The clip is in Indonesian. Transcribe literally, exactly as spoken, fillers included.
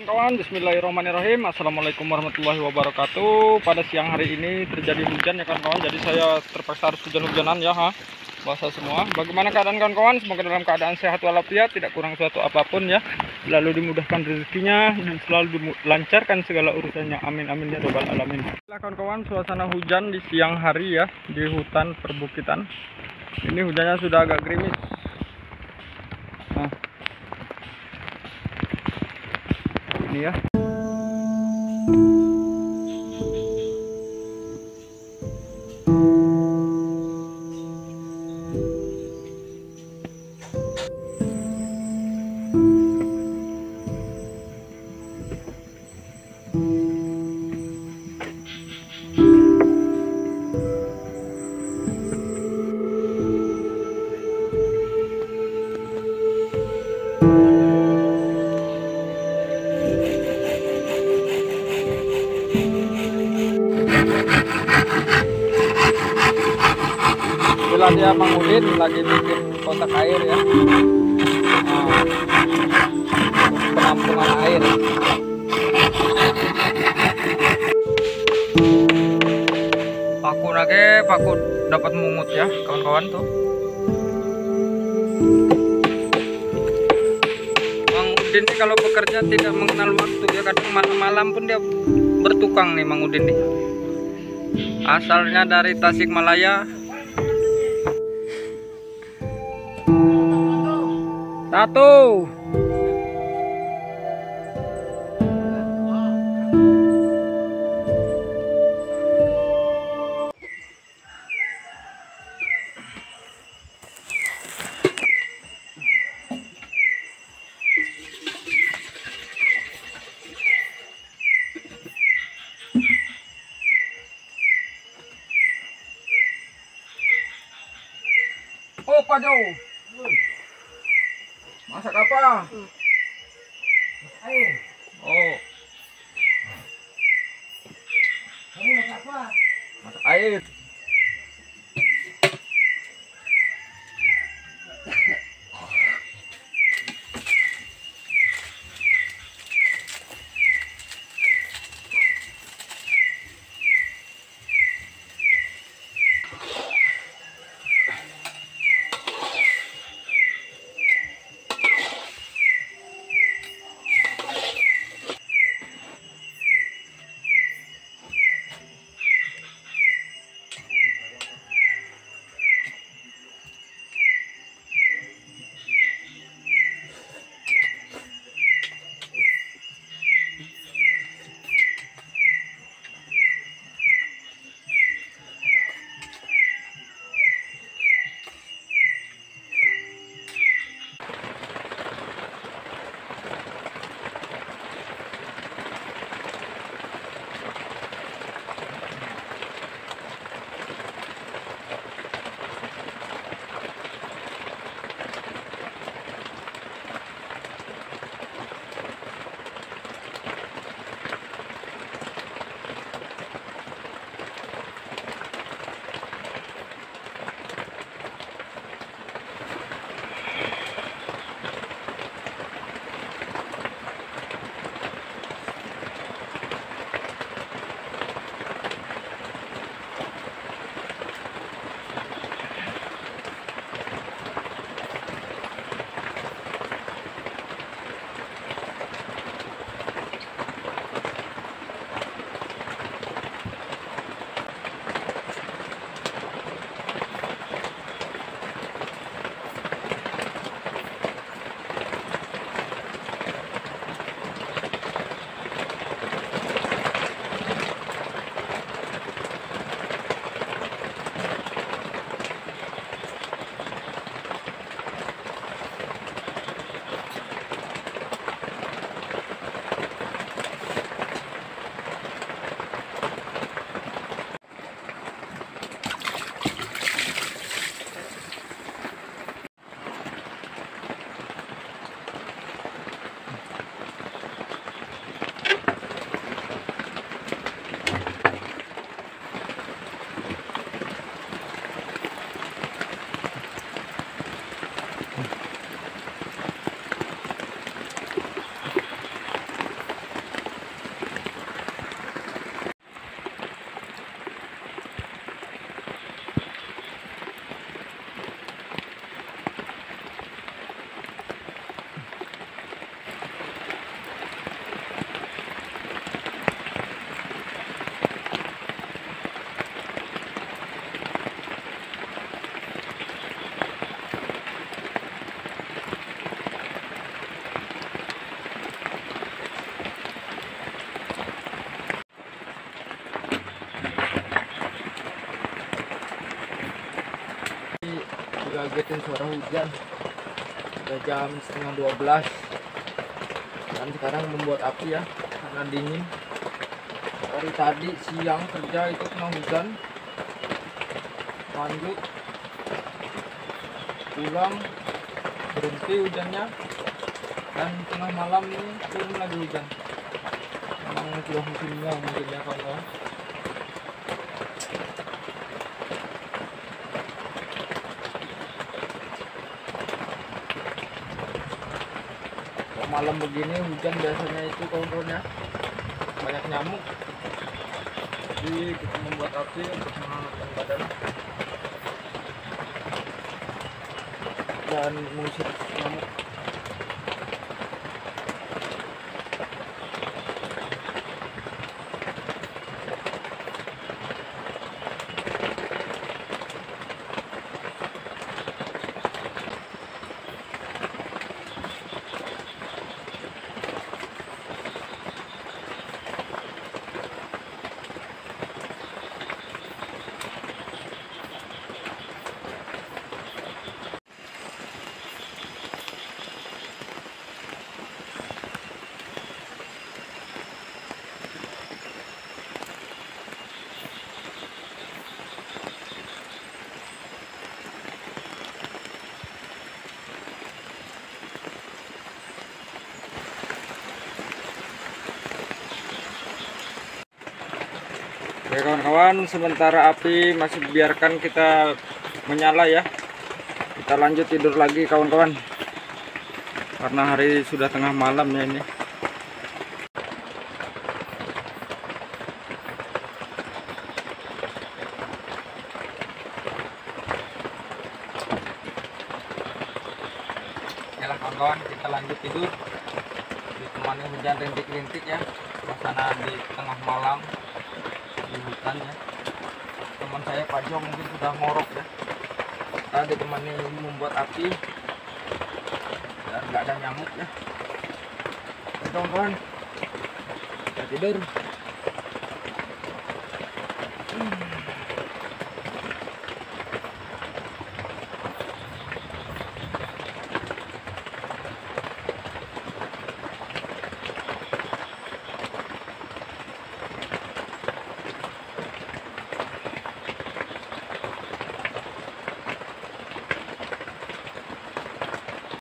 Kawan-kawan, bismillahirrahmanirrahim. Assalamualaikum warahmatullahi wabarakatuh. Pada siang hari ini terjadi hujan ya kawan-kawan, jadi saya terpaksa harus hujan-hujanan ya, ha? Basah semua. Bagaimana keadaan kawan-kawan? Semoga dalam keadaan sehat walafiat, tidak kurang suatu apapun ya. Selalu dimudahkan rezekinya dan selalu dilancarkan segala urusannya. Amin amin ya rabbal alamin. Nah, kawan-kawan, suasana hujan di siang hari ya, di hutan perbukitan. Ini hujannya sudah agak gerimis. Nah, ini ya. Itulah dia Mangudin lagi bikin kotak air ya, nah, penampungan air. Paku nake, paku dapat mungut ya kawan-kawan tuh. Mangudin nih kalau bekerja tidak mengenal waktu ya, kadang malam-malam pun dia bertukang nih Mangudin nih. Asalnya dari Tasikmalaya. Satu. Oh, padu. Masak apa? Air. Oh. Kamu masak apa? Masak air. kagetin suara hujan. Udah jam setengah dua belas. Dan sekarang membuat api ya, karena dingin. Dari tadi siang kerja itu kena hujan. Lanjut pulang, berhenti hujannya. Dan tengah malam ini turun lagi hujan. Memang sudah musimnya mungkin ya kawan-kawan. Malam begini hujan biasanya itu kawan-kawan ya, banyak nyamuk. Jadi kita membuat api untuk menghangatkan badan. Dan mengusir nyamuk. Oke kawan-kawan, sementara api masih biarkan kita menyala ya. Kita lanjut tidur lagi kawan-kawan. Karena hari sudah tengah malam ya ini. Oke lah kawan-kawan, kita lanjut tidur. Ditemani hujan rintik-rintik ya. Suasana di tengah malam. Di hutan ya, teman saya Pak Jo mungkin sudah ngorok ya. Kita ditemani membuat api dan nggak ada nyamuk ya. Kawan-kawan, kita tidur.